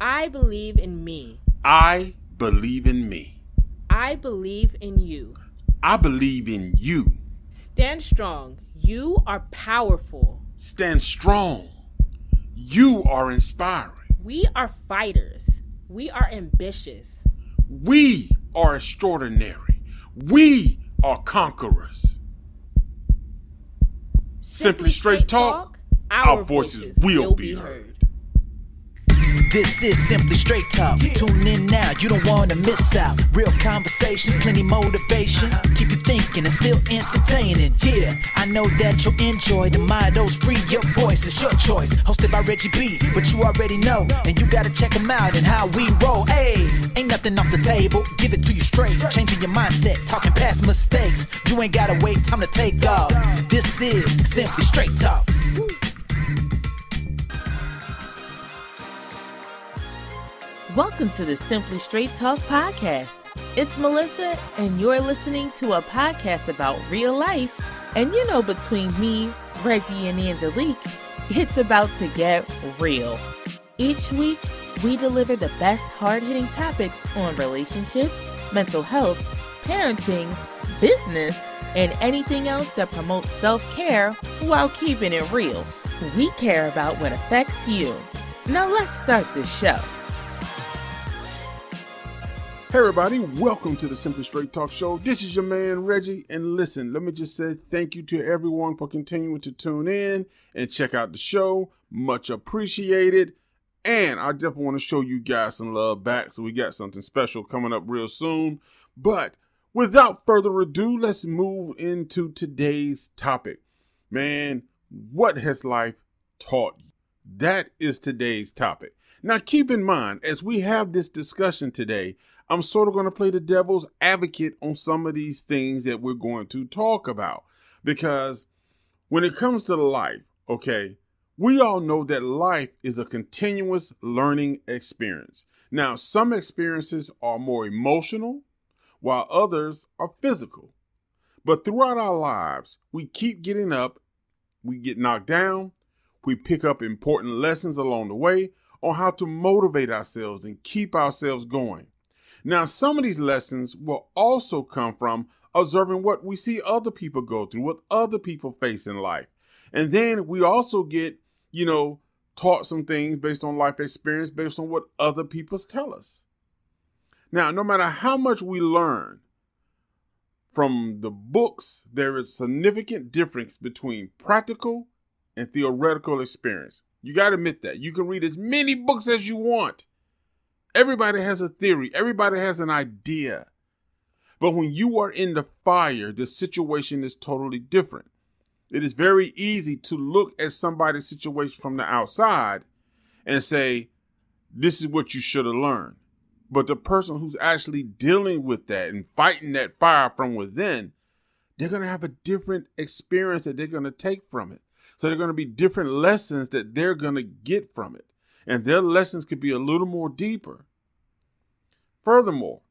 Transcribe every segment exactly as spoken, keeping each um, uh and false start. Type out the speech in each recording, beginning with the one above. I believe in me. I believe in me. I believe in you. I believe in you. Stand strong. You are powerful. Stand strong. You are inspiring. We are fighters. We are ambitious. We are extraordinary. We are conquerors. Simply, Simply Straight Talk, our, our voices, voices will be heard. This is Simply Straight Talk. Tune in now, you don't want to miss out. Real conversation, plenty motivation. Keep you thinking and still entertaining. Yeah, I know that you'll enjoy the mottos. Free your voice, it's your choice. Hosted by Reggie B, but you already know. And you gotta check him out and how we roll. Hey, ain't nothing off the table, give it to you straight. Changing your mindset, talking past mistakes. You ain't gotta wait, time to take off. This is Simply Straight Talk. Welcome to the Simply Straight Talk podcast. It's Melissa, and you're listening to a podcast about real life. And you know, between me, Reggie, and Angelique, it's about to get real. Each week, we deliver the best hard-hitting topics on relationships, mental health, parenting, business, and anything else that promotes self-care while keeping it real. We care about what affects you. Now let's start this show. Hey everybody, welcome to the Simply Straight Talk Show. This is your man Reggie, and listen, let me just say thank you to everyone for continuing to tune in and check out the show. Much appreciated, and I definitely want to show you guys some love back, so we got something special coming up real soon. But without further ado, let's move into today's topic. Man, what has life taught you? That is today's topic. Now keep in mind, as we have this discussion today, I'm sort of going to play the devil's advocate on some of these things that we're going to talk about, because when it comes to life, okay, we all know that life is a continuous learning experience. Now, some experiences are more emotional while others are physical, but throughout our lives, we keep getting up, we get knocked down, we pick up important lessons along the way on how to motivate ourselves and keep ourselves going. Now, some of these lessons will also come from observing what we see other people go through, what other people face in life. And then we also get, you know, taught some things based on life experience, based on what other people tell us. Now, no matter how much we learn from the books, there is significant difference between practical and theoretical experience. You got to admit that. You can read as many books as you want. Everybody has a theory. Everybody has an idea. But when you are in the fire, the situation is totally different. It is very easy to look at somebody's situation from the outside and say, this is what you should have learned. But the person who's actually dealing with that and fighting that fire from within, they're going to have a different experience that they're going to take from it. So there are going to be different lessons that they're going to get from it. And their lessons could be a little more deeper. Furthermore,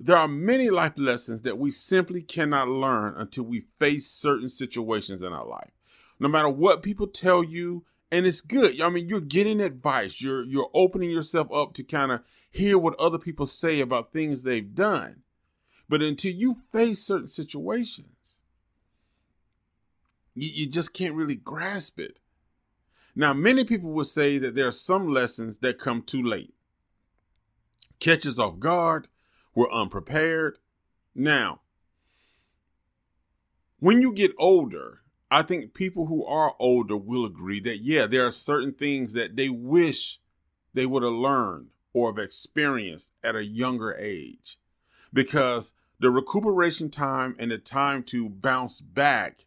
there are many life lessons that we simply cannot learn until we face certain situations in our life. No matter what people tell you, and it's good. I mean, you're getting advice. You're, you're opening yourself up to kind of hear what other people say about things they've done. But until you face certain situations, you, you just can't really grasp it. Now, many people will say that there are some lessons that come too late. Catch us off guard. We're unprepared. Now, when you get older, I think people who are older will agree that, yeah, there are certain things that they wish they would have learned or have experienced at a younger age, because the recuperation time and the time to bounce back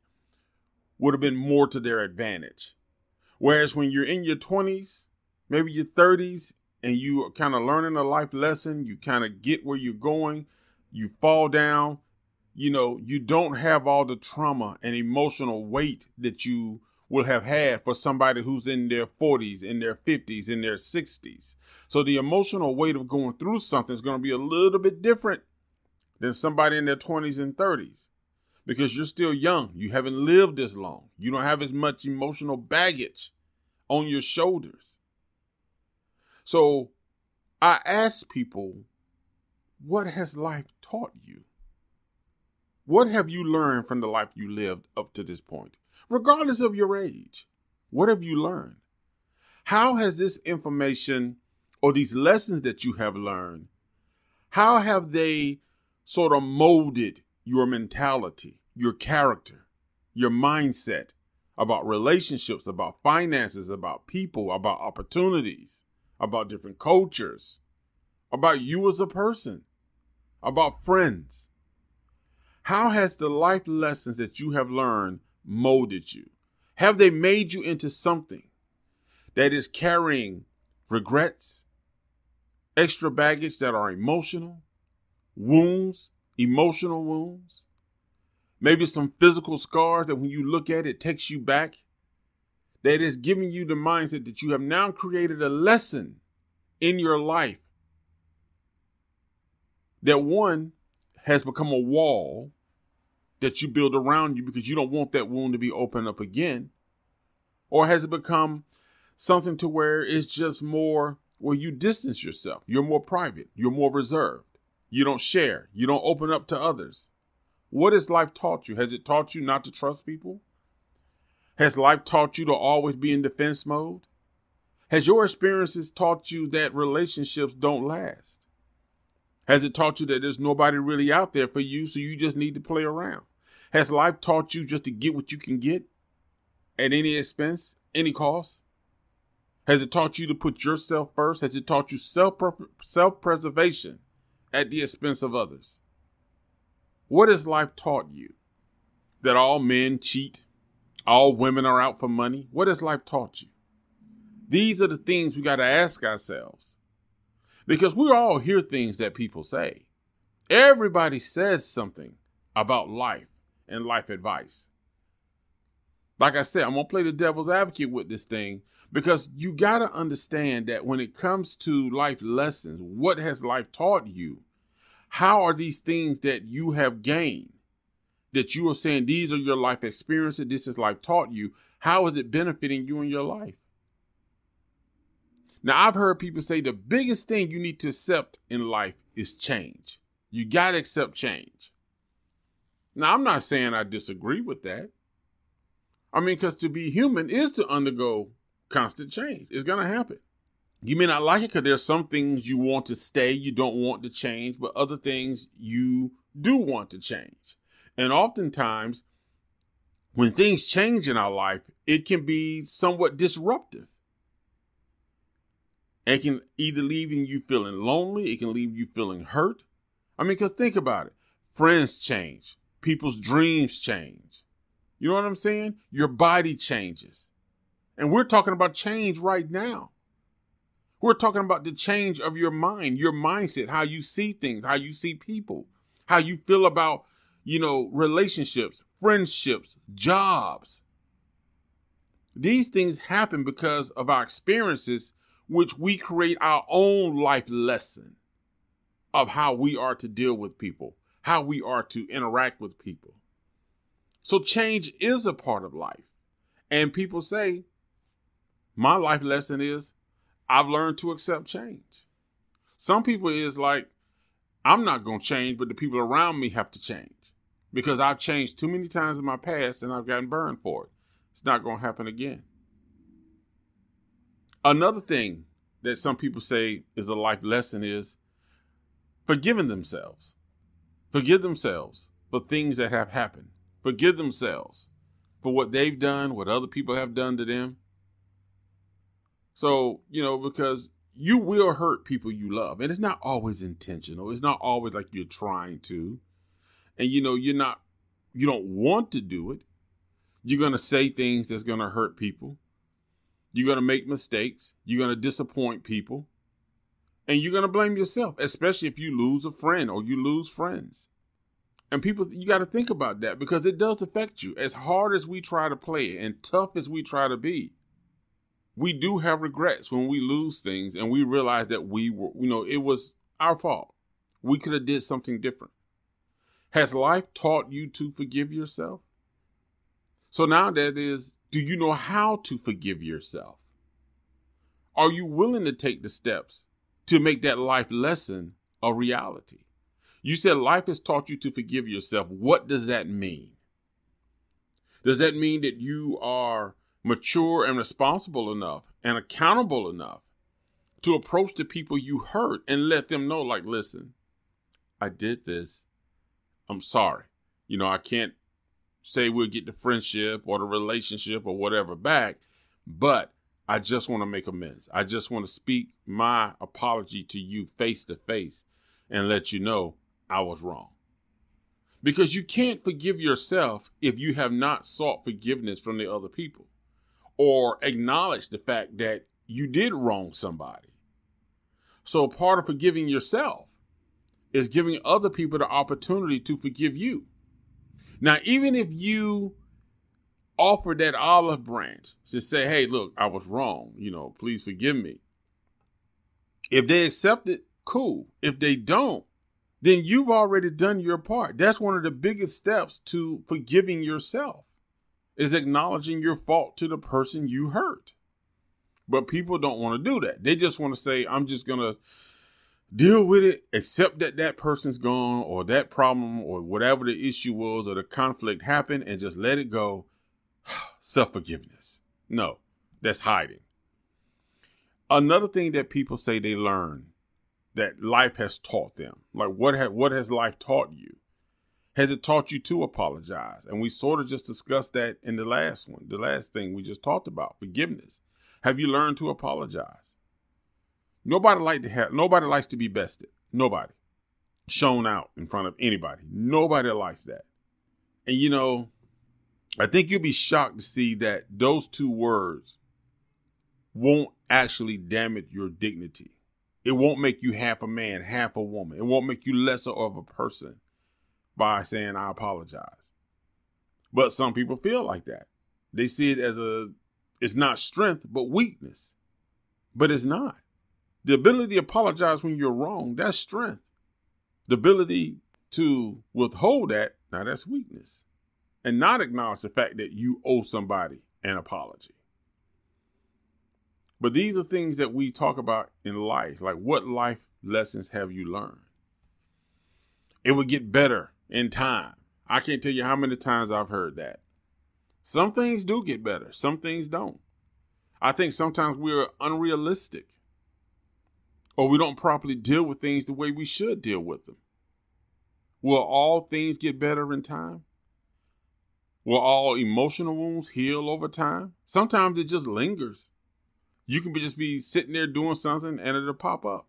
would have been more to their advantage. Whereas when you're in your twenties, maybe your thirties, and you are kind of learning a life lesson, you kind of get where you're going, you fall down, you know, you don't have all the trauma and emotional weight that you will have had for somebody who's in their forties, in their fifties, in their sixties. So the emotional weight of going through something is going to be a little bit different than somebody in their twenties and thirties. Because you're still young. You haven't lived as long. You don't have as much emotional baggage on your shoulders. So I ask people, what has life taught you? What have you learned from the life you lived up to this point? Regardless of your age, what have you learned? How has this information or these lessons that you have learned, how have they sort of molded your mentality, your character, your mindset about relationships, about finances, about people, about opportunities, about different cultures, about you as a person, about friends? How has the life lessons that you have learned molded you? Have they made you into something that is carrying regrets, extra baggage that are emotional, wounds, emotional wounds, maybe some physical scars that when you look at it takes you back, that is giving you the mindset that you have now created a lesson in your life that one has become a wall that you build around you because you don't want that wound to be opened up again? Or has it become something to where it's just more where you distance yourself? You're more private. You're more reserved. You don't share. You don't open up to others. What has life taught you? Has it taught you not to trust people? Has life taught you to always be in defense mode? Has your experiences taught you that relationships don't last? Has it taught you that there's nobody really out there for you, so you just need to play around? Has life taught you just to get what you can get at any expense, any cost? Has it taught you to put yourself first? Has it taught you self-preservation at the expense of others? What has life taught you? That all men cheat? All women are out for money? What has life taught you? These are the things we got to ask ourselves. Because we all hear things that people say. Everybody says something about life and life advice. Like I said, I'm going to play the devil's advocate with this thing. Because you got to understand that when it comes to life lessons, what has life taught you? How are these things that you have gained, that you are saying these are your life experiences, this is life taught you? How is it benefiting you in your life? Now, I've heard people say the biggest thing you need to accept in life is change. You got to accept change. Now, I'm not saying I disagree with that. I mean, because to be human is to undergo constant change. It's going to happen. You may not like it because there's some things you want to stay, you don't want to change, but other things you do want to change. And oftentimes, when things change in our life, it can be somewhat disruptive. It can either leave you feeling lonely, it can leave you feeling hurt. I mean, because think about it. Friends change. People's dreams change. You know what I'm saying? Your body changes. And we're talking about change right now. We're talking about the change of your mind, your mindset, how you see things, how you see people, how you feel about, you know, relationships, friendships, jobs. These things happen because of our experiences, which we create our own life lesson of how we are to deal with people, how we are to interact with people. So change is a part of life. And people say, my life lesson is, I've learned to accept change. Some people is like, I'm not going to change, but the people around me have to change because I've changed too many times in my past and I've gotten burned for it. It's not going to happen again. Another thing that some people say is a life lesson is forgiving themselves. Forgive themselves for things that have happened. Forgive themselves for what they've done, what other people have done to them. So, you know, because you will hurt people you love. And it's not always intentional. It's not always like you're trying to. And, you know, you're not, you don't want to do it. You're going to say things that's going to hurt people. You're going to make mistakes. You're going to disappoint people. And you're going to blame yourself, especially if you lose a friend or you lose friends. And people, you got to think about that because it does affect you. As hard as we try to play it and tough as we try to be, we do have regrets when we lose things and we realize that we were, you know, it was our fault. We could have did something different. Has life taught you to forgive yourself? So now that is, do you know how to forgive yourself? Are you willing to take the steps to make that life lesson a reality. You said life has taught you to forgive yourself. What does that mean? Does that mean that you are mature and responsible enough and accountable enough to approach the people you hurt and let them know, like, listen, I did this. I'm sorry. You know, I can't say we'll get the friendship or the relationship or whatever back, but I just want to make amends. I just want to speak my apology to you face to face and let you know I was wrong. Because you can't forgive yourself if you have not sought forgiveness from the other people or acknowledged the fact that you did wrong somebody. So part of forgiving yourself is giving other people the opportunity to forgive you. Now, even if you offer that olive branch to say, hey, look, I was wrong, you know, please forgive me. If they accept it, cool. If they don't, then you've already done your part. That's one of the biggest steps to forgiving yourself, is acknowledging your fault to the person you hurt. But people don't want to do that. They just want to say, I'm just going to deal with it, accept that that person's gone or that problem or whatever the issue was or the conflict happened and just let it go. Self-forgiveness. No, that's hiding. Another thing that people say they learn that life has taught them. Like what, ha- what has life taught you? Has it taught you to apologize? And we sort of just discussed that in the last one, the last thing we just talked about, forgiveness. Have you learned to apologize? Nobody like to have, nobody likes to be bested. Nobody. Shown out in front of anybody. Nobody likes that. And you know, I think you'll be shocked to see that those two words won't actually damage your dignity. It won't make you half a man, half a woman. It won't make you lesser of a person by saying, I apologize. But some people feel like that. They see it as a, it's not strength, but weakness. But it's not. The ability to apologize when you're wrong, that's strength. The ability to withhold that, now that's weakness. And not acknowledge the fact that you owe somebody an apology. But these are things that we talk about in life. Like, what life lessons have you learned? It will get better in time. I can't tell you how many times I've heard that. Some things do get better. Some things don't. I think sometimes we're unrealistic. Or we don't properly deal with things the way we should deal with them. Will all things get better in time? Will all emotional wounds heal over time? Sometimes it just lingers. You can be just be sitting there doing something and it'll pop up.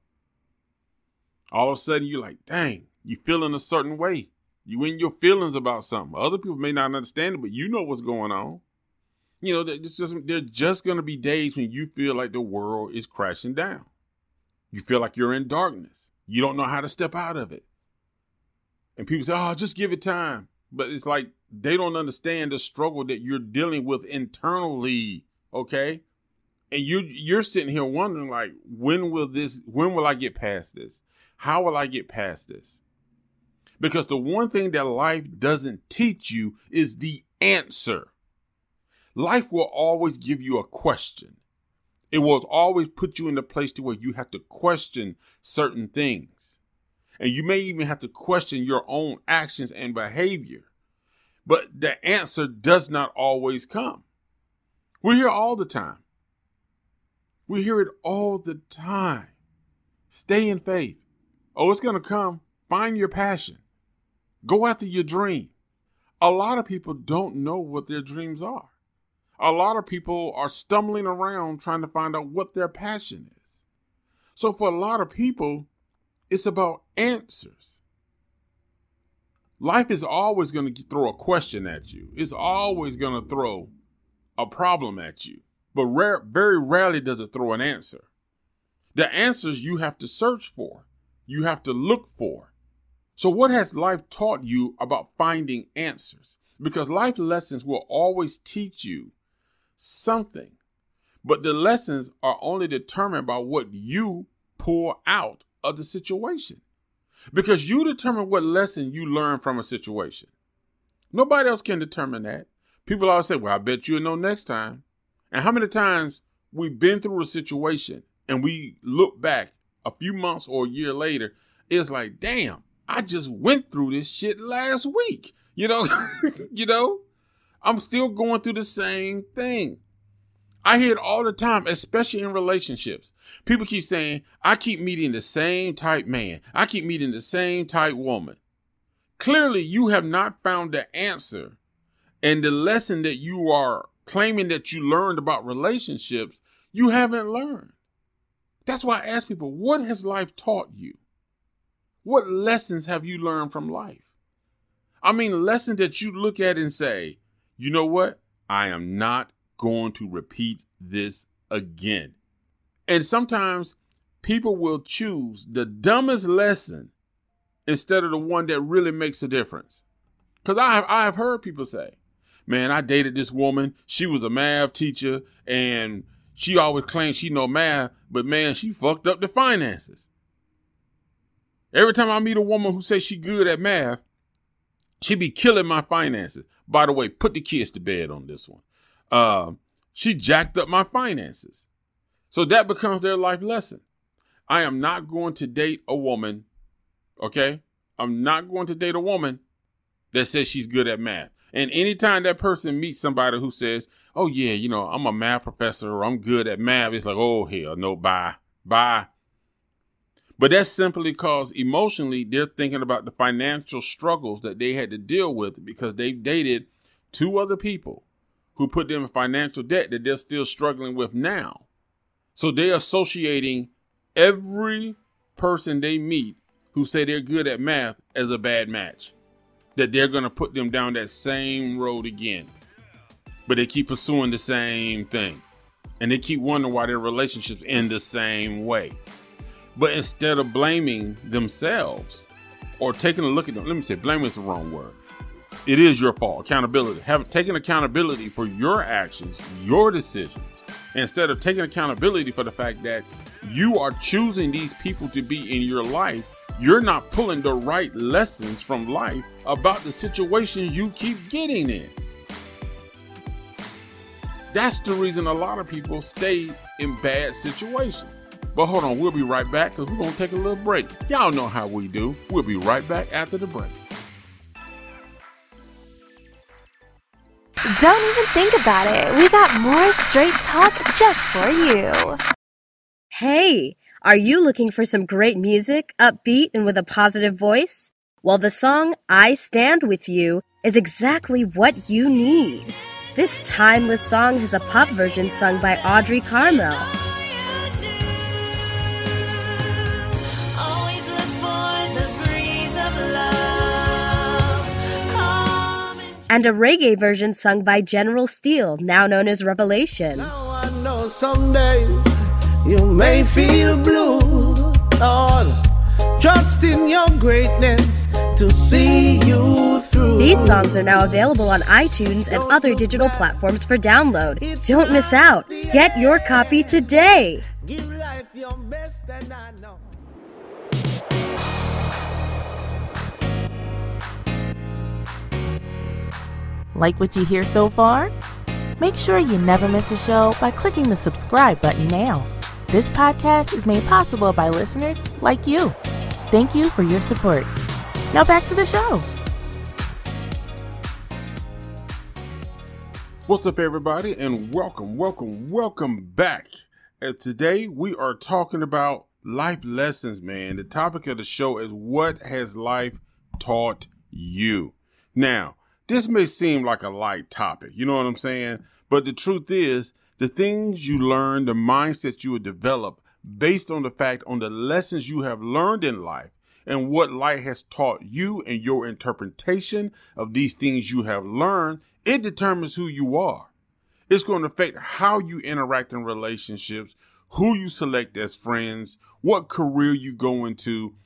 All of a sudden you're like, dang, you feeling a certain way. You in your feelings about something. Other people may not understand it, but you know what's going on. You know, there's just, there's just going to be days when you feel like the world is crashing down. You feel like you're in darkness. You don't know how to step out of it. And people say, oh, just give it time. But it's like they don't understand the struggle that you're dealing with internally, okay? And you you're sitting here wondering, like, when will this, when will I get past this? How will I get past this? Because the one thing that life doesn't teach you is the answer. Life will always give you a question. It will always put you in a place to where you have to question certain things. And you may even have to question your own actions and behavior. But the answer does not always come. We hear all the time. We hear it all the time. Stay in faith. Oh, it's going to come. Find your passion. Go after your dream. A lot of people don't know what their dreams are. A lot of people are stumbling around trying to find out what their passion is. So for a lot of people, it's about answers. Life is always going to throw a question at you. It's always going to throw a problem at you. But rare, very rarely does it throw an answer. The answers you have to search for. You have to look for. So what has life taught you about finding answers? Because life lessons will always teach you something. But the lessons are only determined by what you pour out of the situation, because you determine what lesson you learn from a situation. Nobody else can determine that. People always say, well, I bet you'll know next time. And how many times we've been through a situation and we look back a few months or a year later, it's like, damn, I just went through this shit last week. You know, you know, I'm still going through the same thing. I hear it all the time, especially in relationships. People keep saying, I keep meeting the same type man. I keep meeting the same type woman. Clearly, you have not found the answer. And the lesson that you are claiming that you learned about relationships, you haven't learned. That's why I ask people, what has life taught you? What lessons have you learned from life? I mean, lessons that you look at and say, you know what? I am not going to repeat this again. And sometimes people will choose the dumbest lesson instead of the one that really makes a difference. Because I have, I have heard people say, man, I dated this woman. She was a math teacher and she always claimed she know math, but man, she fucked up the finances. Every time I meet a woman who says she good at math, she be killing my finances. By the way, put the kids to bed on this one. Uh, she jacked up my finances. So that becomes their life lesson. I am not going to date a woman. Okay. I'm not going to date a woman that says she's good at math. And anytime that person meets somebody who says, oh yeah, you know, I'm a math professor or I'm good at math, it's like, oh hell no, bye, bye. But that's simply because emotionally they're thinking about the financial struggles that they had to deal with because they've dated two other people who put them in financial debt that they're still struggling with now. So they're associating every person they meet who say they're good at math as a bad match, that they're going to put them down that same road again. But they keep pursuing the same thing. And they keep wondering why their relationships end the same way. But instead of blaming themselves or taking a look at them, let me say, blame is the wrong word. It is your fault. Accountability. Have taken accountability for your actions, your decisions, instead of taking accountability for the fact that you are choosing these people to be in your life. You're not pulling the right lessons from life about the situation you keep getting in. That's the reason a lot of people stay in bad situations. But hold on, we'll be right back because we're going to take a little break. Y'all know how we do. We'll be right back after the break. Don't even think about it. We got more straight talk just for you. Hey, are you looking for some great music, upbeat and with a positive voice? Well, the song I Stand With You is exactly what you need. This timeless song has a pop version sung by Audrey Carmel. And a reggae version sung by General Steele, now known as Revelation. Now I know some days you may feel blue, Lord. Trust in your greatness to see you through. These songs are now available on iTunes and other digital platforms for download. Don't miss out. Get your copy today. Give life your best and I know. Like what you hear so far? Make sure you never miss a show by clicking the subscribe button now. This podcast is made possible by listeners like you. Thank you for your support. Now back to the show. What's up, everybody, and welcome, welcome, welcome back. And today we are talking about life lessons, man. The topic of the show is what has life taught you? Now, this may seem like a light topic, you know what I'm saying? But the truth is, the things you learn, the mindsets you will develop based on the fact on the lessons you have learned in life and what life has taught you and your interpretation of these things you have learned, it determines who you are. It's going to affect how you interact in relationships, who you select as friends, what career you go into,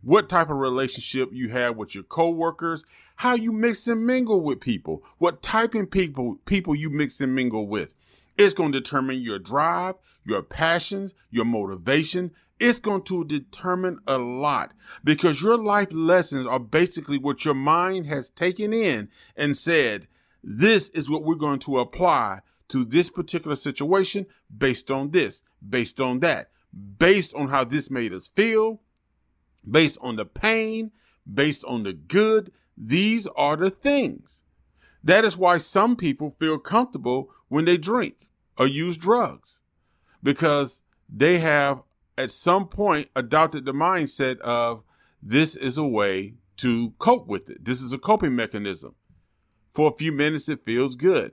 what type of relationship you have with your coworkers, how you mix and mingle with people, what type of people, people you mix and mingle with. It's going to determine your drive, your passions, your motivation. It's going to determine a lot because your life lessons are basically what your mind has taken in and said, this is what we're going to apply to this particular situation based on this, based on that, based on how this made us feel, based on the pain, based on the good. These are the things. That is why some people feel comfortable when they drink or use drugs, because they have at some point adopted the mindset of this is a way to cope with it. This is a coping mechanism. For a few minutes, it feels good.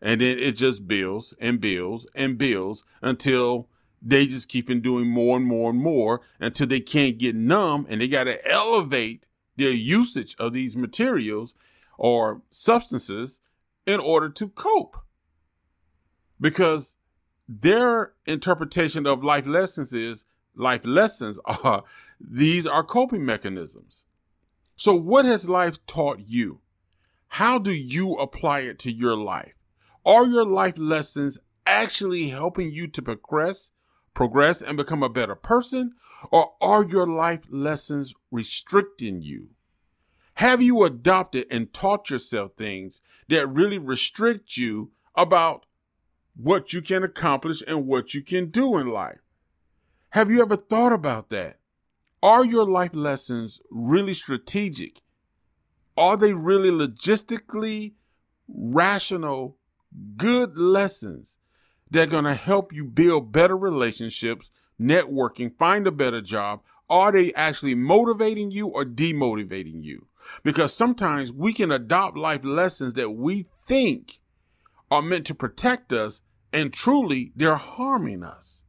And then it just builds and builds and builds until they just keep on doing more and more and more until they can't get numb, and they got to elevate their usage of these materials or substances in order to cope. Because their interpretation of life lessons is life lessons are these are coping mechanisms. So what has life taught you? How do you apply it to your life? Are your life lessons actually helping you to progress, progress and become a better person? Or are your life lessons restricting you? Have you adopted and taught yourself things that really restrict you about what you can accomplish and what you can do in life? Have you ever thought about that? Are your life lessons really strategic? Are they really logistically rational, good lessons that are going to help you build better relationships, networking, find a better job? Are they actually motivating you or demotivating you? Because sometimes we can adopt life lessons that we think are meant to protect us, and truly they're harming us.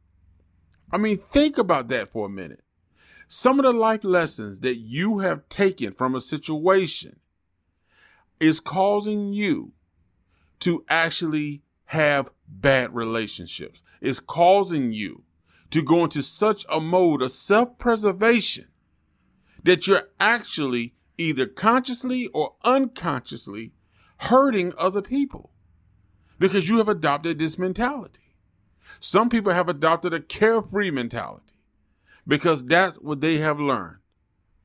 I mean, think about that for a minute. Some of the life lessons that you have taken from a situation is causing you to actually have bad relationships. It's causing you to go into such a mode of self-preservation that you're actually either consciously or unconsciously hurting other people because you have adopted this mentality. Some people have adopted a carefree mentality because that's what they have learned.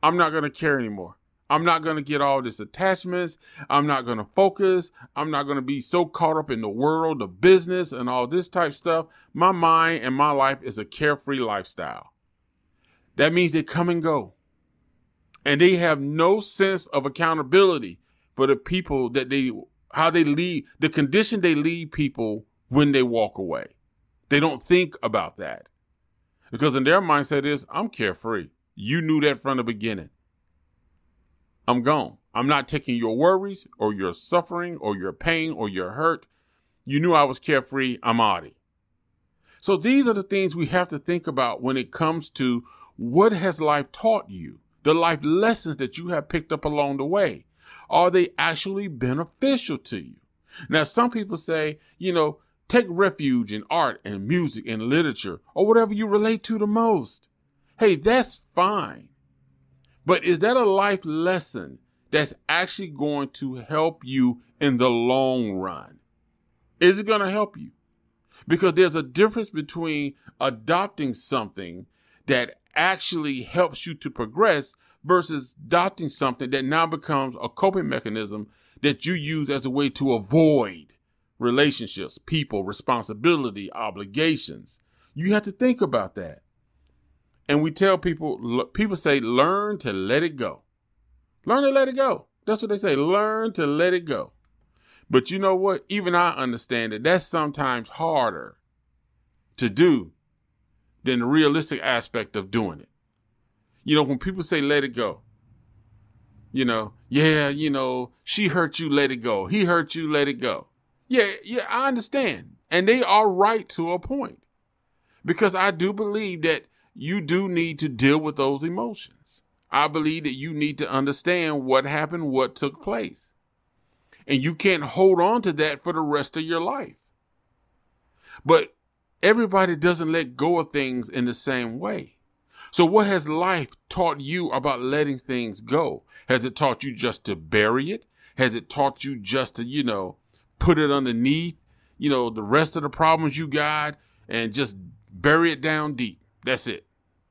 I'm not going to care anymore. I'm not going to get all this attachments. I'm not going to focus. I'm not going to be so caught up in the world, the business, and all this type stuff. My mind and my life is a carefree lifestyle. That means they come and go. And they have no sense of accountability for the people that they, how they lead, the condition they lead people when they walk away. They don't think about that. Because in their mindset is, I'm carefree. You knew that from the beginning. I'm gone. I'm not taking your worries or your suffering or your pain or your hurt. You knew I was carefree. I'm Audie. So these are the things we have to think about when it comes to what has life taught you? The life lessons that you have picked up along the way. Are they actually beneficial to you? Now, some people say, you know, take refuge in art and music and literature or whatever you relate to the most. Hey, that's fine. But is that a life lesson that's actually going to help you in the long run? Is it going to help you? Because there's a difference between adopting something that actually helps you to progress versus adopting something that now becomes a coping mechanism that you use as a way to avoid relationships, people, responsibility, obligations. You have to think about that. And we tell people, people say, learn to let it go. Learn to let it go. That's what they say. Learn to let it go. But you know what? Even I understand that that's sometimes harder to do than the realistic aspect of doing it. You know, when people say, let it go, you know, yeah, you know, she hurt you, let it go. He hurt you, let it go. Yeah, yeah, I understand. And they are right to a point, because I do believe that you do need to deal with those emotions. I believe that you need to understand what happened, what took place. And you can't hold on to that for the rest of your life. But everybody doesn't let go of things in the same way. So what has life taught you about letting things go? Has it taught you just to bury it? Has it taught you just to, you know, put it underneath, you know, the rest of the problems you got and just bury it down deep? That's it.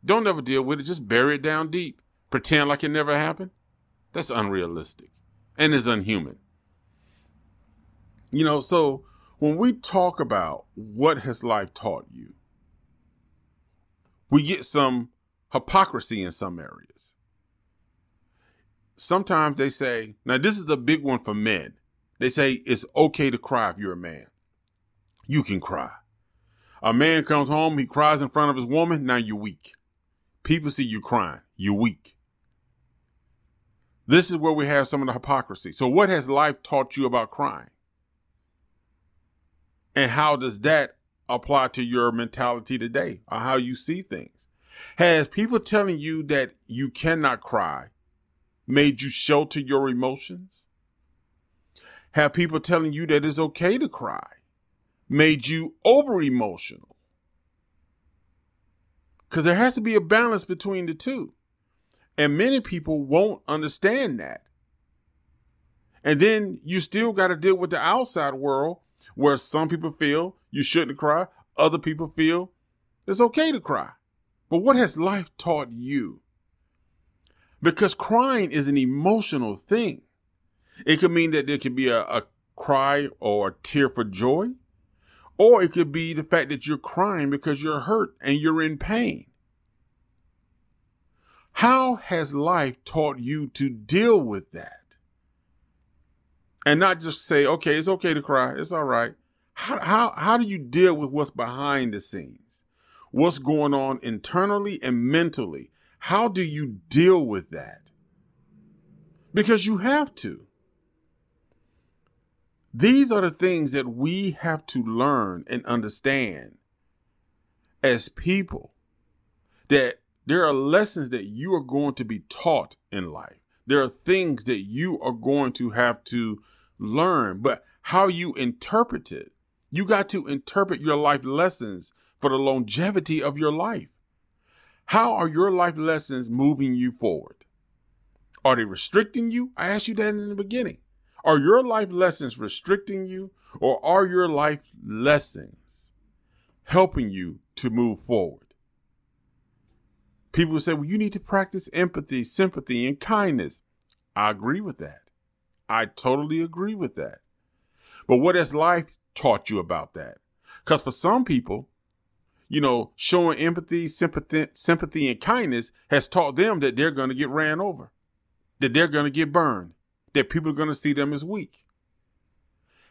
Don't ever deal with it. Just bury it down deep. Pretend like it never happened. That's unrealistic and it's unhuman. You know, so when we talk about what has life taught you, we get some hypocrisy in some areas. Sometimes they say, now this is a big one for men. They say it's okay to cry if you're a man. You can cry. A man comes home, he cries in front of his woman, now you're weak. People see you crying, you're weak. This is where we have some of the hypocrisy. So what has life taught you about crying? And how does that apply to your mentality today or how you see things? Has people telling you that you cannot cry made you shelter your emotions? Have people telling you that it's okay to cry made you over emotional? Because there has to be a balance between the two. And many people won't understand that. And then you still got to deal with the outside world where some people feel you shouldn't cry. Other people feel it's okay to cry. But what has life taught you? Because crying is an emotional thing. It could mean that there could be a, a cry or a tear for joy. Or it could be the fact that you're crying because you're hurt and you're in pain. How has life taught you to deal with that? And not just say, okay, it's okay to cry. It's all right. How, how, how do you deal with what's behind the scenes? What's going on internally and mentally? How do you deal with that? Because you have to. These are the things that we have to learn and understand as people, that there are lessons that you are going to be taught in life. There are things that you are going to have to learn, but how you interpret it, you got to interpret your life lessons for the longevity of your life. How are your life lessons moving you forward? Are they restricting you? I asked you that in the beginning. Are your life lessons restricting you, or are your life lessons helping you to move forward? People say, well, you need to practice empathy, sympathy, and kindness. I agree with that. I totally agree with that. But what has life taught you about that? Because for some people, you know, showing empathy, sympathy, sympathy, and kindness has taught them that they're going to get ran over, that they're going to get burned, that people are going to see them as weak.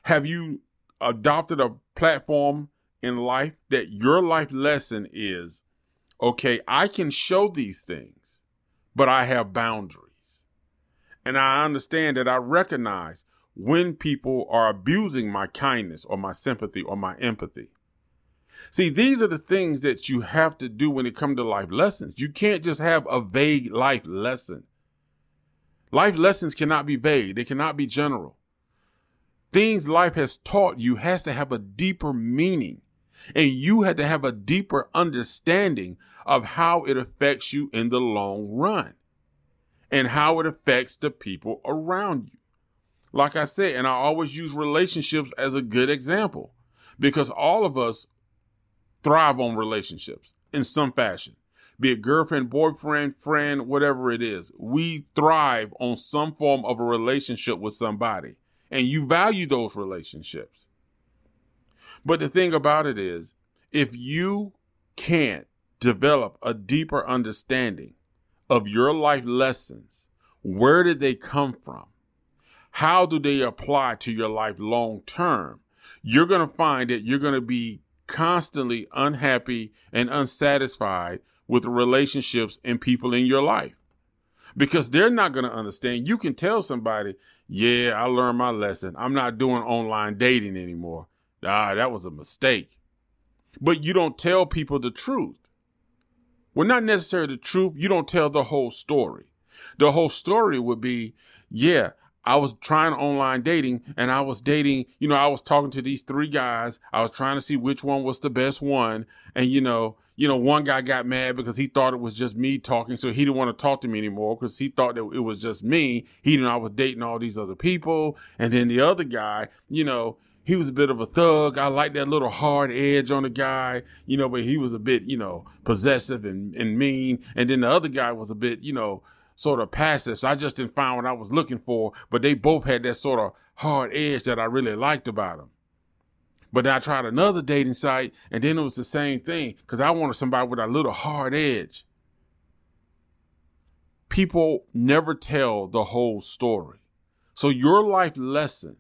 Have you adopted a platform in life that your life lesson is, okay, I can show these things, but I have boundaries. And I understand that I recognize when people are abusing my kindness or my sympathy or my empathy. See, these are the things that you have to do when it comes to life lessons. You can't just have a vague life lesson. Life lessons cannot be vague. They cannot be general. Things life has taught you has to have a deeper meaning. And you had to have a deeper understanding of how it affects you in the long run and how it affects the people around you. Like I said, and I always use relationships as a good example, because all of us thrive on relationships in some fashion, be it girlfriend, boyfriend, friend, whatever it is. We thrive on some form of a relationship with somebody, and you value those relationships. But the thing about it is, if you can't develop a deeper understanding of your life lessons, where did they come from? How do they apply to your life long term? You're going to find that you're going to be constantly unhappy and unsatisfied with the relationships and people in your life, because they're not going to understand. You can tell somebody, yeah, I learned my lesson. I'm not doing online dating anymore. Ah, that was a mistake. But you don't tell people the truth. Well, not necessarily the truth. You don't tell the whole story. The whole story would be, yeah, I was trying online dating and I was dating, you know, I was talking to these three guys. I was trying to see which one was the best one. And, you know, you know, one guy got mad because he thought it was just me talking. So he didn't want to talk to me anymore because he thought that it was just me. He didn't know I was dating all these other people. And then the other guy, you know, he was a bit of a thug. I like that little hard edge on the guy, you know, but he was a bit, you know, possessive and, and mean. And then the other guy was a bit, you know, sort of passive. So I just didn't find what I was looking for. But they both had that sort of hard edge that I really liked about them. But then I tried another dating site, and then it was the same thing, because I wanted somebody with a little hard edge. People never tell the whole story. So your life lesson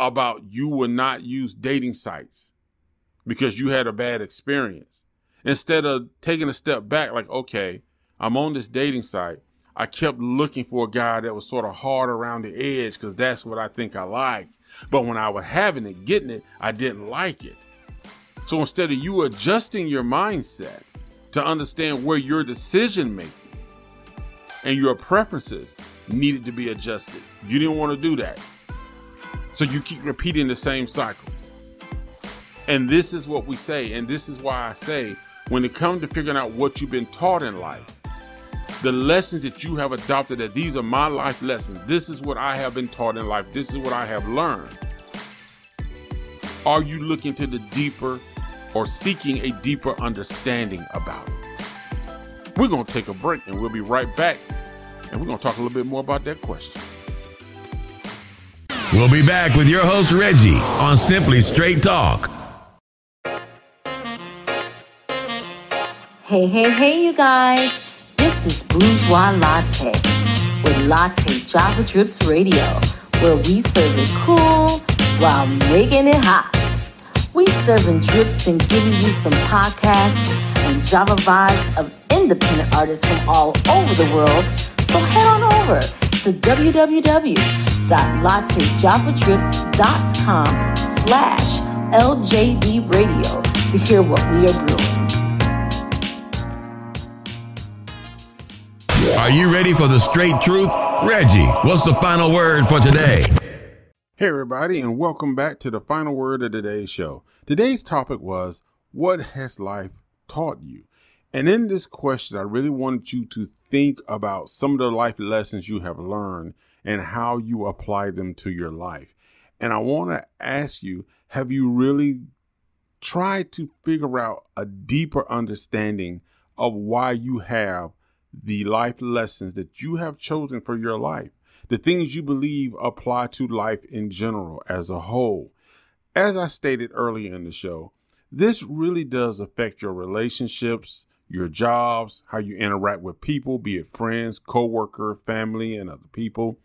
about you will not use dating sites because you had a bad experience. Instead of taking a step back, like, okay, I'm on this dating site. I kept looking for a guy that was sort of hard around the edge because that's what I think I like. But when I was having it, getting it, I didn't like it. So instead of you adjusting your mindset to understand where your decision making and your preferences needed to be adjusted, you didn't want to do that. So you keep repeating the same cycle. And this is what we say, and this is why I say, when it comes to figuring out what you've been taught in life, the lessons that you have adopted, that these are my life lessons. This is what I have been taught in life. This is what I have learned. Are you looking to the deeper or seeking a deeper understanding about it? We're going to take a break and we'll be right back. And we're going to talk a little bit more about that question. We'll be back with your host, Reggie, on Simply Straight Talk. Hey, hey, hey, you guys. This is Bourgeois Latte with Latte Java Drips Radio, where we serve it cool while making it hot. We serving drips and giving you some podcasts and Java vibes of independent artists from all over the world. So head on over to www.lattejavadrips.com slash LJD Radio to hear what we are brewing. Are you ready for the straight truth? Reggie, what's the final word for today? Hey, everybody, and welcome back to the final word of today's show. Today's topic was, what has life taught you? And in this question, I really wanted you to think about some of the life lessons you have learned and how you apply them to your life. And I want to ask you, have you really tried to figure out a deeper understanding of why you have the life lessons that you have chosen for your life? The things you believe apply to life in general as a whole. As I stated earlier in the show, this really does affect your relationships, your jobs, how you interact with people, be it friends, co-worker, family, and other people.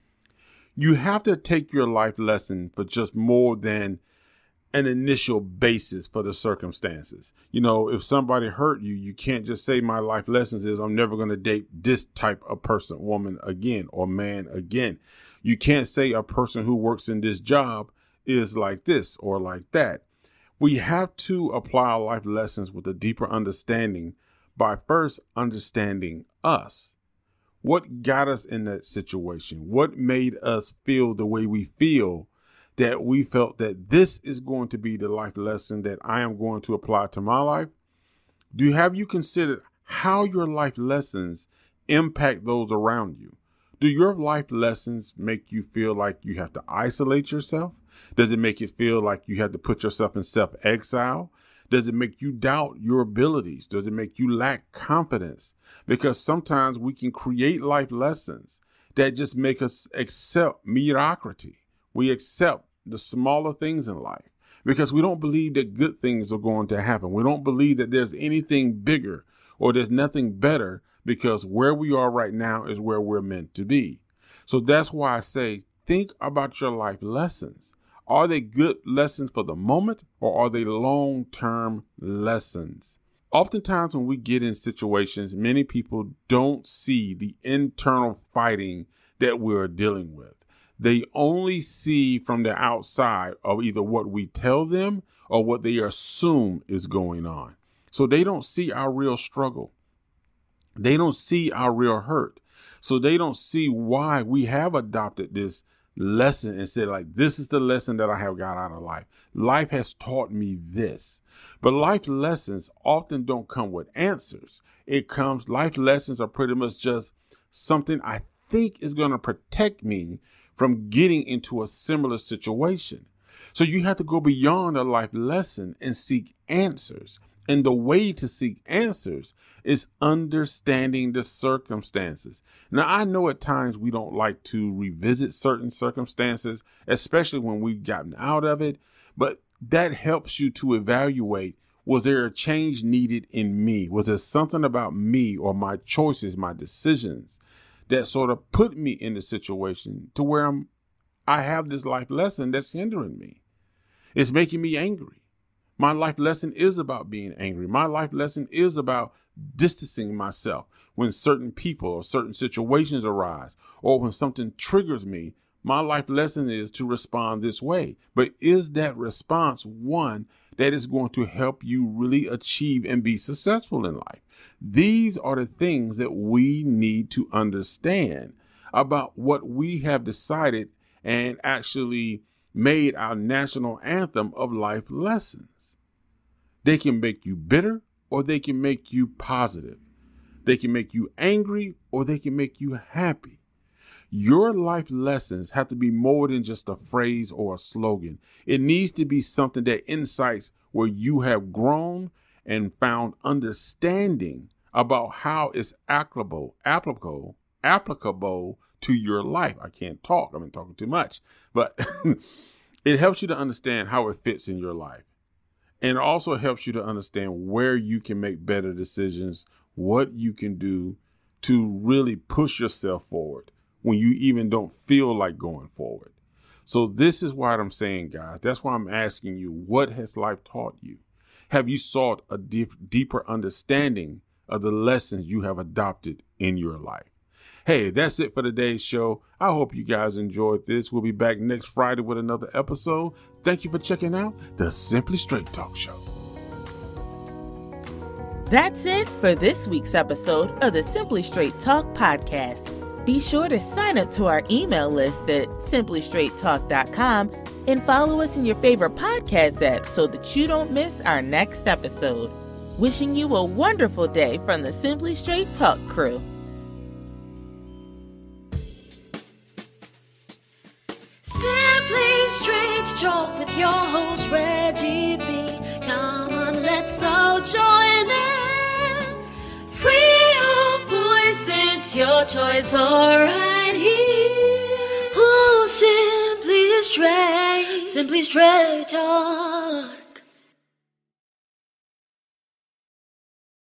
You have to take your life lesson for just more than an initial basis for the circumstances. You know, if somebody hurt you, you can't just say my life lessons is I'm never going to date this type of person, woman again, or man again. You can't say a person who works in this job is like this or like that. We have to apply our life lessons with a deeper understanding by first understanding us. What got us in that situation? What made us feel the way we feel? That we felt that this is going to be the life lesson that I am going to apply to my life. Do you, have you considered how your life lessons impact those around you? Do your life lessons make you feel like you have to isolate yourself? Does it make you feel like you have to put yourself in self-exile? Does it make you doubt your abilities? Does it make you lack confidence? Because sometimes we can create life lessons that just make us accept mediocrity. We accept the smaller things in life because we don't believe that good things are going to happen. We don't believe that there's anything bigger or there's nothing better because where we are right now is where we're meant to be. So that's why I say, think about your life lessons. Are they good lessons for the moment or are they long-term lessons? Oftentimes when we get in situations, many people don't see the internal fighting that we're dealing with. They only see from the outside of either what we tell them or what they assume is going on. So they don't see our real struggle. They don't see our real hurt. So they don't see why we have adopted this lesson and said, like, this is the lesson that I have got out of life. Life has taught me this. But life lessons often don't come with answers. It comes, life lessons are pretty much just something I think is going to protect me from getting into a similar situation. So you have to go beyond a life lesson and seek answers. And the way to seek answers is understanding the circumstances. Now, I know at times we don't like to revisit certain circumstances, especially when we've gotten out of it, but that helps you to evaluate, was there a change needed in me? Was there something about me or my choices, my decisions that sort of put me in the situation to where I'm, I have this life lesson that's hindering me? It's making me angry. My life lesson is about being angry. My life lesson is about distancing myself when certain people or certain situations arise, or when something triggers me. My life lesson is to respond this way. But is that response one that is going to help you really achieve and be successful in life? These are the things that we need to understand about what we have decided and actually made our national anthem of life lessons. They can make you bitter, or they can make you positive. They can make you angry, or they can make you happy. Your life lessons have to be more than just a phrase or a slogan. It needs to be something that incites where you have grown and found understanding about how it's applicable, applicable, applicable to your life. I can't talk. I've been talking too much, but it helps you to understand how it fits in your life. And it also helps you to understand where you can make better decisions, what you can do to really push yourself forward when you even don't feel like going forward. So this is what I'm saying, guys. That's why I'm asking you, what has life taught you? Have you sought a deep, deeper understanding of the lessons you have adopted in your life? Hey, that's it for today's show. I hope you guys enjoyed this. We'll be back next Friday with another episode. Thank you for checking out the Simply Straight Talk Show. That's it for this week's episode of the Simply Straight Talk podcast. Be sure to sign up to our email list at simply straight talk dot com and follow us in your favorite podcast app so that you don't miss our next episode. Wishing you a wonderful day from the Simply Straight Talk crew. Simply Straight Talk with your host, Reggie B. Come on, let's all join in. Free your voice, it's your choice, all right here. Oh, Simply Straight, Simply Straight Talk.